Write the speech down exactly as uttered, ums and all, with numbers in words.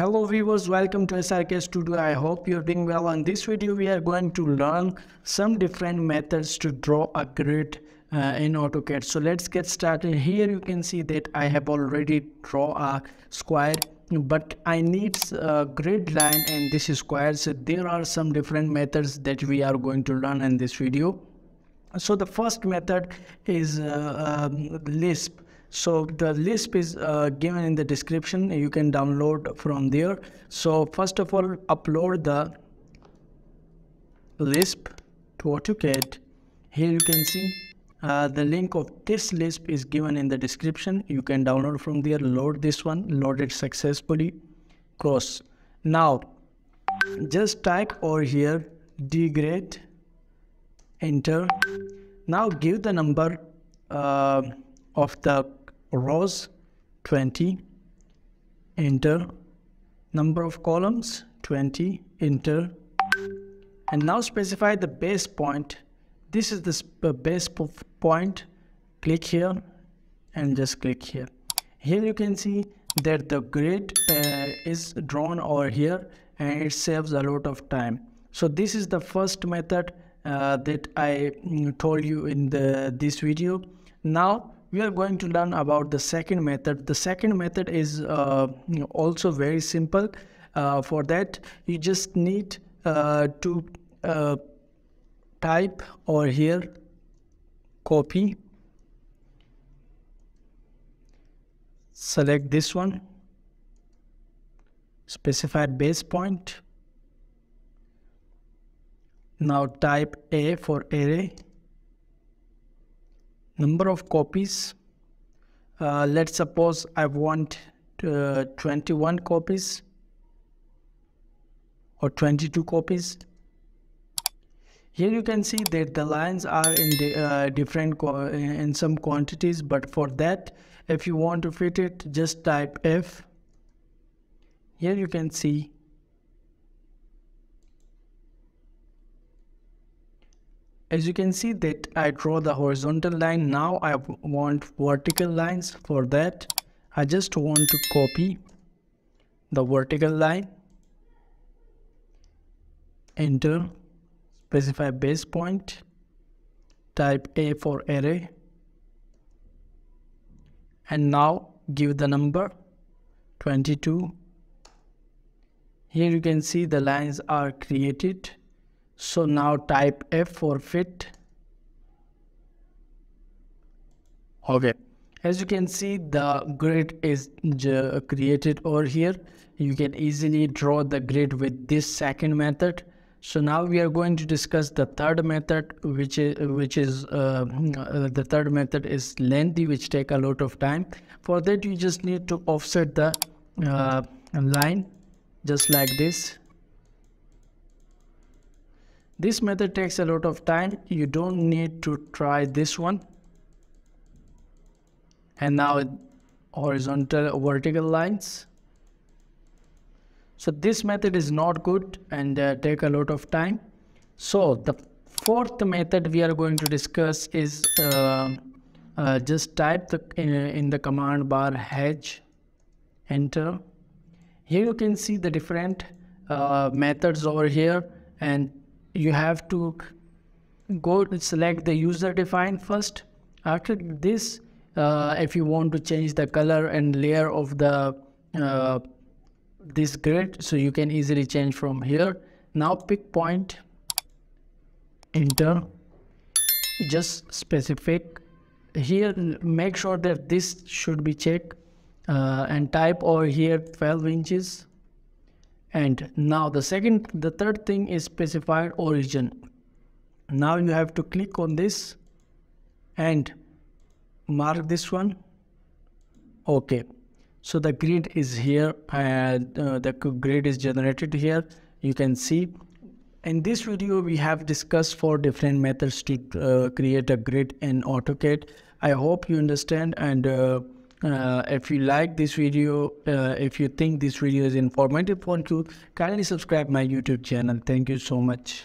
Hello viewers, welcome to S R K Studio. I hope you're doing well. On this video, we are going to learn some different methods to draw a grid uh, in AutoCAD. So let's get started. Here you can see that I have already drawn a square, but I need a grid line and this is square. So there are some different methods that we are going to learn in this video. So the first method is uh, um, Lisp. So the Lisp is uh, given in the description. You can download from there. So first of all, upload the Lisp to AutoCAD. Here you can see uh, the link of this Lisp is given in the description. You can download from there, load this one, load it successfully, cross. Now, just type over here, dgrid, enter. Now give the number uh, of the rows twenty, enter, number of columns twenty, enter, and now specify the base point. This is the base point. Click here and just click here. Here you can see that the grid uh, is drawn over here and it saves a lot of time. So this is the first method uh, that I told you in the this video. Now we are going to learn about the second method. The second method is uh, you know, also very simple. Uh, for that, you just need uh, to uh, type over here, copy, select this one, specify base point. Now type A for array. Number of copies, uh, let's suppose I want uh, twenty-one copies or twenty-two copies. Here you can see that the lines are in the uh, different in some quantities, but for that, if you want to fit it, just type F. Here you can see As you can see that I draw the horizontal line. Now I want vertical lines. For that, I just want to copy the vertical line. Enter, specify base point, type A for array. And now give the number twenty-two. Here you can see the lines are created. So now type F for fit. Okay. As you can see, the grid is created over here. You can easily draw the grid with this second method. So now we are going to discuss the third method, which is which is uh, the third method is lengthy, which take a lot of time. For that, you just need to offset the uh, line, just like this. This method takes a lot of time. You don't need to try this one. And now horizontal, vertical lines. So this method is not good and uh, take a lot of time. So the fourth method we are going to discuss is uh, uh, just type the, in, in the command bar hash, enter. Here you can see the different uh, methods over here, and you have to go to select the user defined first. After this, uh, if you want to change the color and layer of the uh, this grid, so you can easily change from here. Now pick point, enter, just specific here. Make sure that this should be checked uh, and type over here twelve inches. And now the second, the third thing is specified origin. Now you have to click on this and mark this one. Okay, so the grid is here and uh, the grid is generated here. You can see in this video we have discussed four different methods to uh, create a grid in AutoCAD. I hope you understand, and uh, Uh, if you like this video, uh, if you think this video is informative for you, kindly subscribe my YouTube channel. Thank you so much.